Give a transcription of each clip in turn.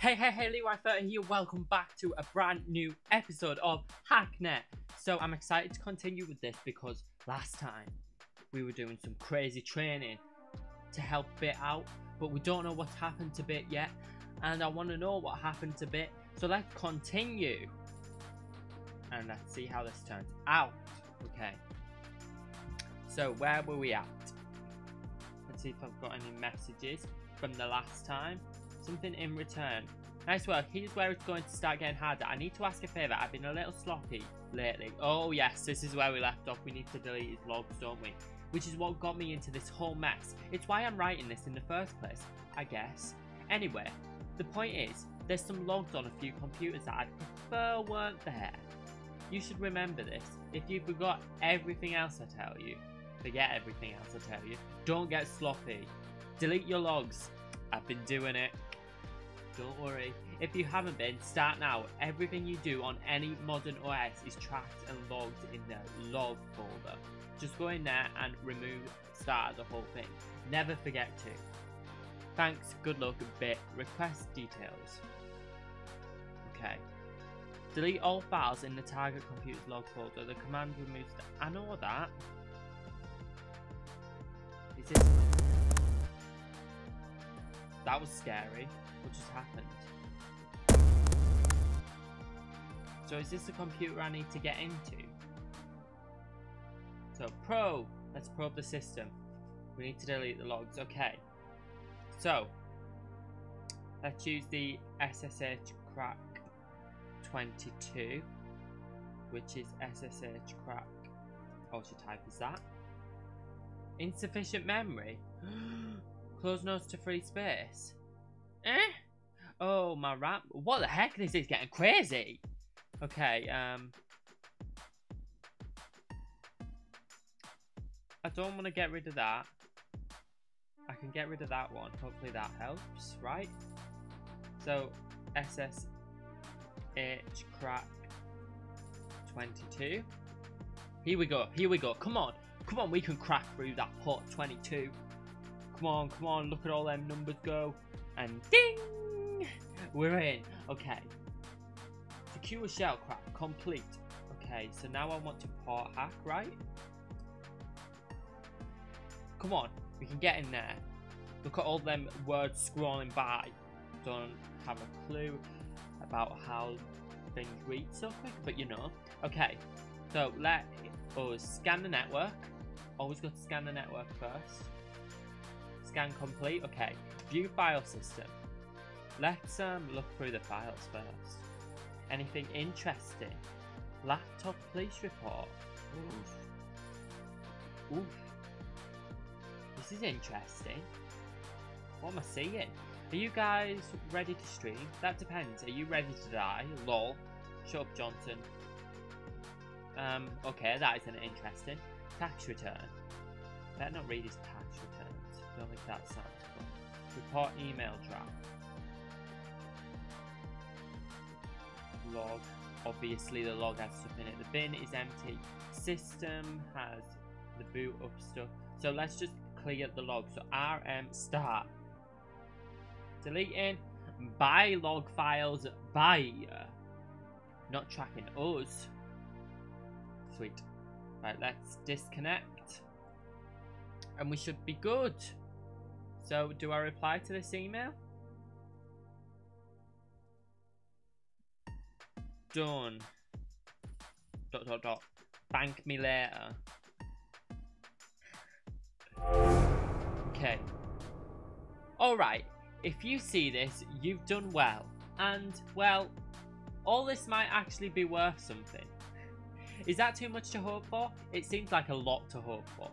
Hey, LeeRy30 here, welcome back to a brand new episode of Hacknet. So I'm excited to continue with this because last time we were doing some crazy training to help Bit out, but we don't know what's happened to Bit yet, and I want to know what happened to Bit. So let's continue and let's see how this turns out. Okay, so where were we at? Let's see if I've got any messages from the last time. Something in return. Nice work. Here's where it's going to start getting harder. I need to ask a favor. I've been a little sloppy lately. Oh yes, this is where we left off. We need to delete his logs, don't we? Which is what got me into this whole mess. It's why I'm writing this in the first place, I guess. Anyway, the point is, there's some logs on a few computers that I'd prefer weren't there. You should remember this. If you forgot everything else I tell you, forget everything else I tell you. Don't get sloppy. Delete your logs. I've been doing it. Don't worry. If you haven't been, start now. Everything you do on any modern OS is tracked and logged in the log folder. Just go in there and remove start of the whole thing. Never forget to. Thanks, good luck, Bit. Request details. Okay. Delete all files in the target computer's log folder. The command removes the... I know that. Is this... That was scary. What just happened? So is this the computer I need to get into? So probe. Let's probe the system. We need to delete the logs. Okay. So let's use the SSH crack 22, which is SSH crack. All you type is that. Insufficient memory. Close notes to free space. Eh? Oh my rap! What the heck? This is getting crazy. Okay. I don't want to get rid of that. I can get rid of that one. Hopefully that helps, right? So SSH crack 22. Here we go. Here we go. Come on. Come on. We can crack through that port 22. Come on. Come on. Look at all them numbers go. And ding! We're in. Okay. Secure shell crack. Complete. Okay, so now I want to port hack, right? Come on. We can get in there. Look at all them words scrolling by. Don't have a clue about how things read so quick, but you know. Okay. So let us scan the network. Always got to scan the network first. Scan complete. Okay. View file system. Let's look through the files first. Anything interesting? Laptop police report. Oof. Oof. This is interesting. What am I seeing? Are you guys ready to stream? That depends. Are you ready to die? Lol. Shut up, Johnson. Okay, that isn't interesting. Tax return. Better not read his tax returns. Don't think that sounds cool. Report email draft. Log. Obviously the log has stuff in it. The bin is empty. System has the boot up stuff. So let's just clear the log. So RM start. Deleting. By log files. By. Not tracking us. Sweet. Right, let's disconnect. And we should be good. So, do I reply to this email? Done. Dot, dot, dot. Bank me later. Okay. Alright. If you see this, you've done well. And, well, all this might actually be worth something. Is that too much to hope for? It seems like a lot to hope for.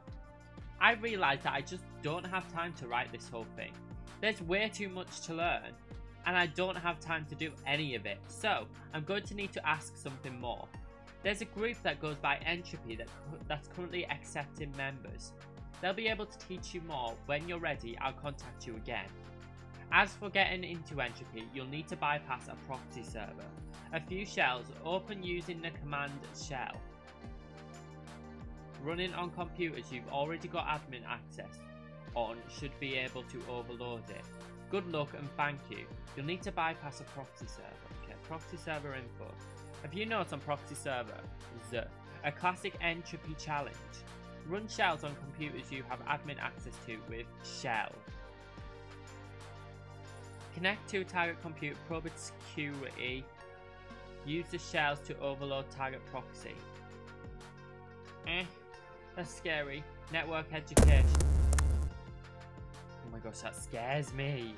I realised that I just don't have time to write this whole thing. There's way too much to learn, and I don't have time to do any of it. So, I'm going to need to ask something more. There's a group that goes by Entropy that's currently accepting members. They'll be able to teach you more. When you're ready, I'll contact you again. As for getting into Entropy, you'll need to bypass a proxy server. A few shells open using the command shell. Running on computers you've already got admin access on should be able to overload it. Good luck and thank you. You'll need to bypass a proxy server. Okay, proxy server info. Have you notes on proxy server? A classic entropy challenge. Run shells on computers you have admin access to with shell. Connect to target computer, probe its QE. Use the shells to overload target proxy. That's scary. Network education. Oh my gosh, that scares me.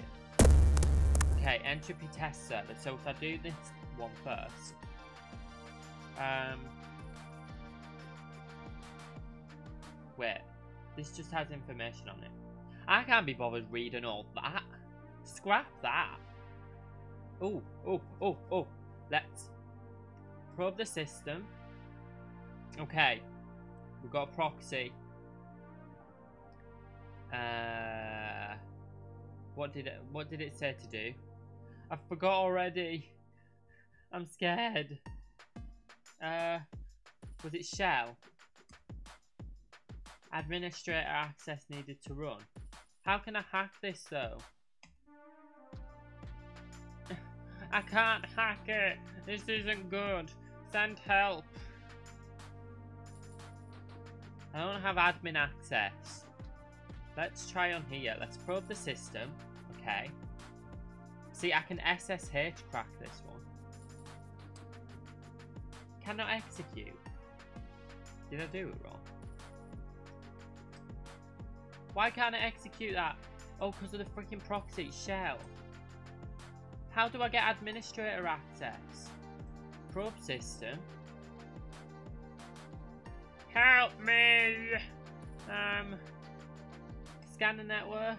Okay, entropy test server. So if I do this one first. Wait, this just has information on it. I can't be bothered reading all that. Scrap that. Oh. Let's probe the system. Okay. We've got a proxy. What did it say to do? I forgot already. I'm scared. Was it shell? Administrator access needed to run. How can I hack this though? I can't hack it. This isn't good. Send help. I don't have admin access. Let's try on here. Let's probe the system. Okay. See, I can SSH crack this one. Cannot execute. Did I do it wrong? Why can't I execute that? Oh, because of the freaking proxy shell. How do I get administrator access? Probe system. Help me! Scan the network.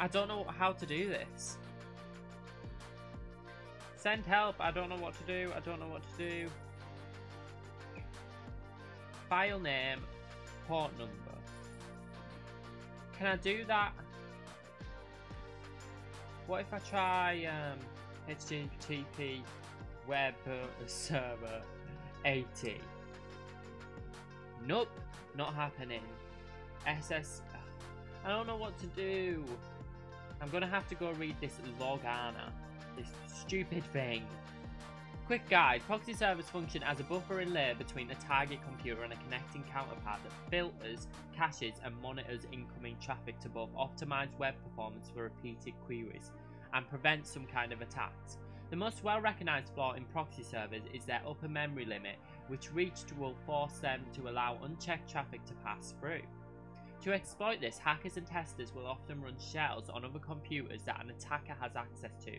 I don't know how to do this. Send help. I don't know what to do. File name, port number. Can I do that? What if I try HTTP web server 80? Nope, not happening. I don't know what to do. I'm gonna have to go read this Logana, this stupid thing. Quick guide, proxy servers function as a buffering layer between the target computer and a connecting counterpart that filters, caches and monitors incoming traffic to both optimize web performance for repeated queries and prevent some kind of attacks. The most well recognized flaw in proxy servers is their upper memory limit, which reached will force them to allow unchecked traffic to pass through. To exploit this, hackers and testers will often run shells on other computers that an attacker has access to,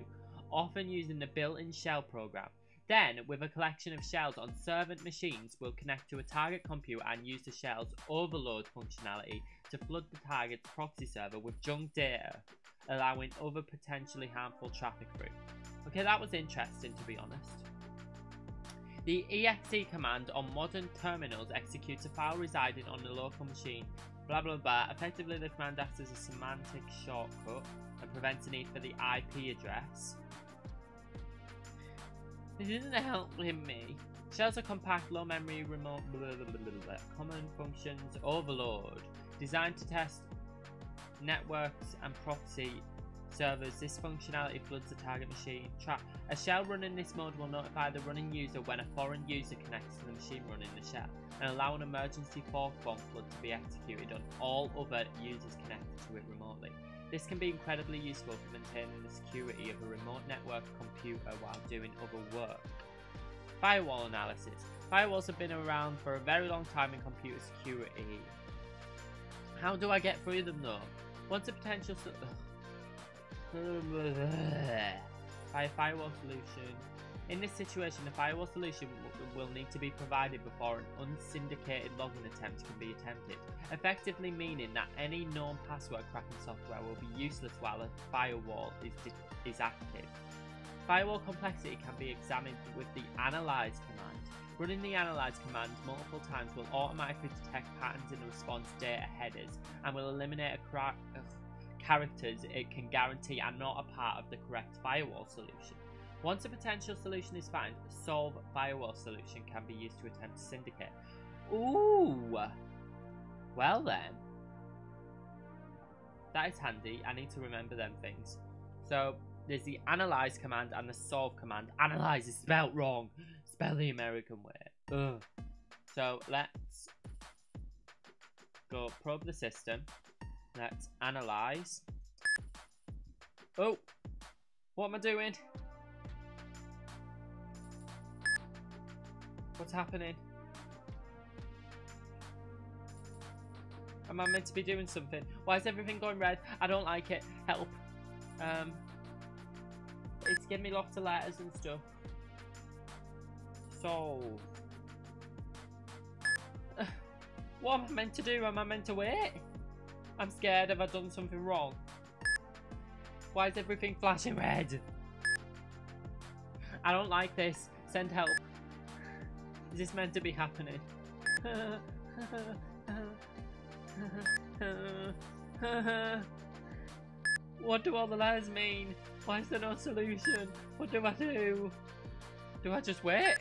often using the built-in shell program. Then, with a collection of shells on servant machines, we'll connect to a target computer and use the shell's overload functionality to flood the target's proxy server with junk data, allowing other potentially harmful traffic through. Okay, that was interesting to be honest. The exe command on modern terminals executes a file residing on the local machine, blah blah blah. Effectively, the command acts as a semantic shortcut and prevents the need for the IP address. This isn't helping me. Shells are compact, low memory, remote, blah, blah, blah, blah, blah. Common functions, overload. Designed to test networks and proxy servers, this functionality floods the target machine. A shell run in this mode will notify the running user when a foreign user connects to the machine running the shell and allow an emergency fork bomb flood to be executed on all other users connected to it remotely. This can be incredibly useful for maintaining the security of a remote network computer while doing other work. Firewall analysis. Firewalls have been around for a very long time in computer security. How do I get through them though? Once a potential by a firewall solution. In this situation, the firewall solution will need to be provided before an unsyndicated login attempt can be attempted, effectively meaning that any known password cracking software will be useless while a firewall is active. Firewall complexity can be examined with the analyze command. Running the analyze command multiple times will automatically detect patterns in the response data headers and will eliminate characters it can guarantee are not a part of the correct firewall solution. Once a potential solution is found, solve firewall solution can be used to attempt to syndicate. Ooh! Well then. That is handy. I need to remember them things. So there's the analyze command and the solve command. Analyze is spelt wrong. Spell the American way. Ugh. So let's go probe the system. Let's analyze. Oh, what am I doing? What's happening? Am I meant to be doing something? Why is everything going red? I don't like it. Help. It's giving me lots of letters and stuff. Solve. What am I meant to do? Am I meant to wait? I'm scared. Have I done something wrong? Why is everything flashing red? I don't like this. Send help. Is this meant to be happening? What do all the letters mean? Why is there no solution? What do I do? Do I just wait?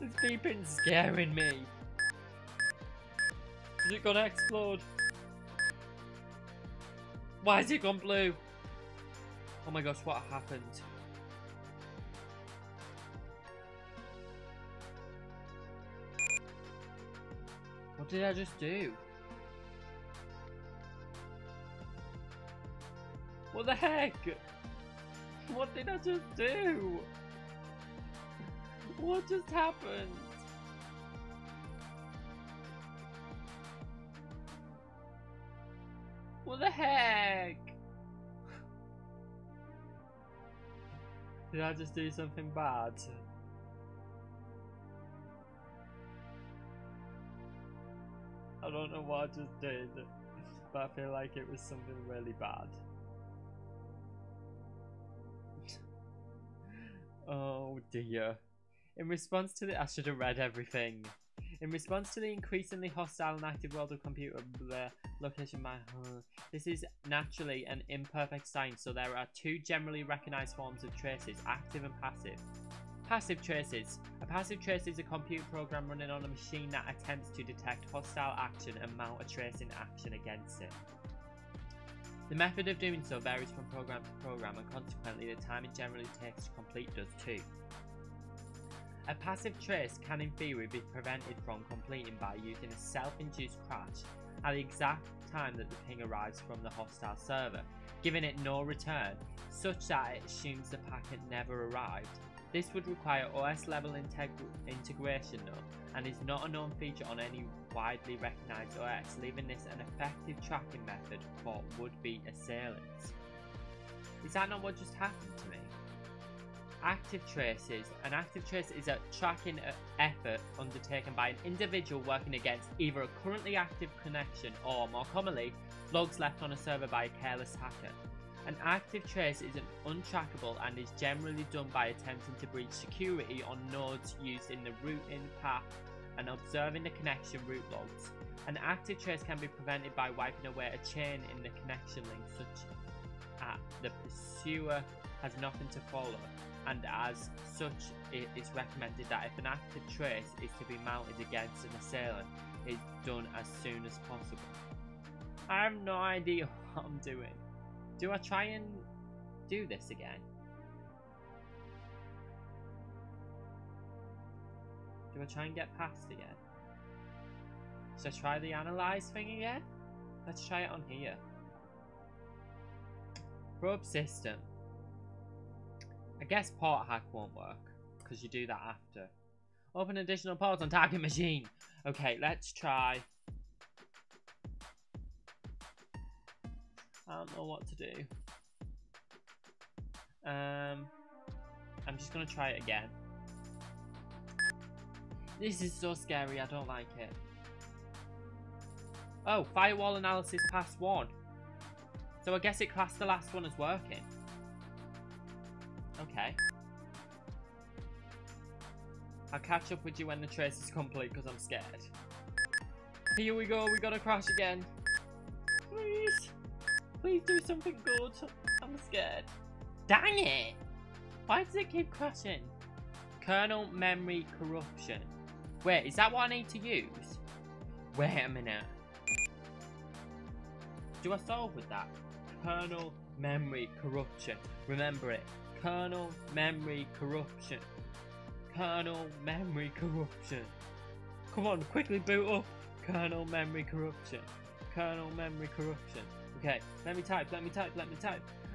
This beeping's scaring me. Is it gonna explode? Why has it gone blue? Oh my gosh, what happened? What did I just do? What the heck? What did I just do? What just happened? What the heck? Did I just do something bad? I don't know what I just did, but I feel like it was something really bad. Oh dear. In response to the... I should have read everything. In response to the increasingly hostile and active world of computer location, this is naturally an imperfect science, so there are two generally recognized forms of traces, active and passive. Passive traces. A passive trace is a computer program running on a machine that attempts to detect hostile action and mount a tracing action against it. The method of doing so varies from program to program, and consequently the time it generally takes to complete does too. A passive trace can in theory be prevented from completing by using a self-induced crash at the exact time that the ping arrives from the hostile server, giving it no return, such that it assumes the packet never arrived. This would require OS level integration though, and is not a known feature on any widely recognized OS, leaving this an effective tracking method for would-be assailants. Is that not what just happened to me? Active traces. An active trace is a tracking effort undertaken by an individual working against either a currently active connection or, more commonly, logs left on a server by a careless hacker. An active trace is an untrackable and is generally done by attempting to breach security on nodes used in the routing path and observing the connection route logs. An active trace can be prevented by wiping away a chain in the connection link such that the pursuer has nothing to follow, and as such it is recommended that if an active trace is to be mounted against an assailant, it's done as soon as possible. I have no idea what I'm doing. Do I try and do this again? Do I try and get past again? Should I try the analyze thing again? Let's try it on here. Probe system. I guess port hack won't work, because you do that after. Open additional ports on target machine. Okay, let's try. I don't know what to do. I'm just gonna try it again. This is so scary, I don't like it. Oh, firewall analysis past one. So I guess it classed the last one as working. Okay. I'll catch up with you when the trace is complete because I'm scared. Here we go, we gotta crash again. Please. Please do something good. I'm scared. Dang it! Why does it keep crashing? Kernel memory corruption. Wait, is that what I need to use? Wait a minute. Do I solve with that? Kernel memory corruption. Remember it. Kernel memory corruption. Kernel memory corruption. Come on, quickly boot up. Kernel memory corruption. Kernel memory corruption. Okay, let me type.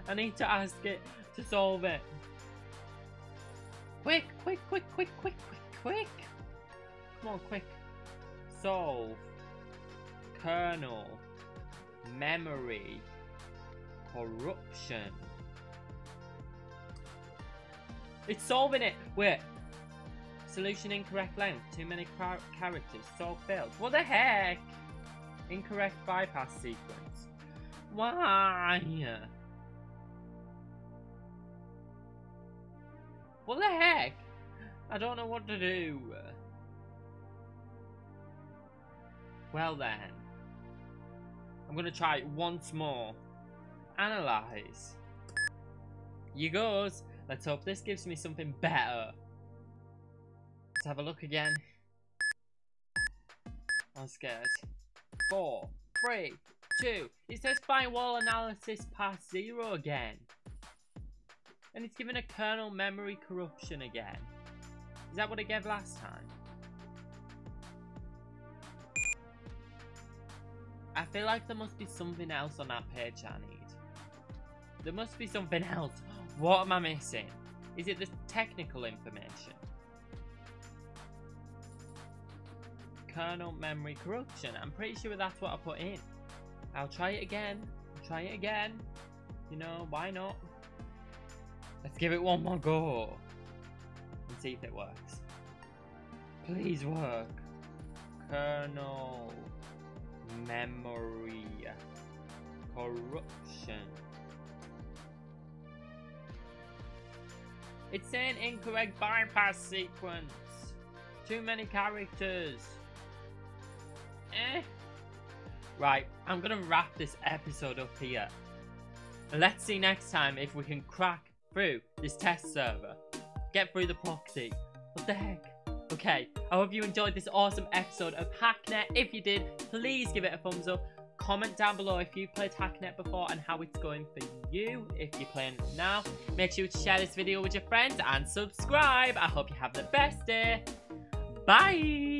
I need to ask it to solve it. Quick. Come on, quick. Solve kernel memory corruption. It's solving it. Wait. Solution incorrect length. Too many characters. Solve failed. What the heck? Incorrect bypass sequence. Why? What the heck? I don't know what to do. Well then. I'm gonna try it once more. Analyze. You goes. Let's hope this gives me something better. Let's have a look again. I'm scared. 4, 3, 2. It says firewall analysis past 0 again. And it's given a kernel memory corruption again. Is that what it gave last time? I feel like there must be something else on that page I need. There must be something else. What am I missing? Is it the technical information? Kernel memory corruption. I'm pretty sure that's what I put in. I'll try it again. You know, why not? Let's give it one more go. And see if it works. Please work. Kernel memory corruption. It's saying incorrect bypass sequence. Too many characters. Right, I'm gonna wrap this episode up here. Let's see next time if we can crack through this test server. Get through the proxy. What the heck? Okay, I hope you enjoyed this awesome episode of Hacknet. If you did, please give it a thumbs up. Comment down below if you've played Hacknet before and how it's going for you if you're playing it now. Make sure to share this video with your friends and subscribe. I hope you have the best day. Bye!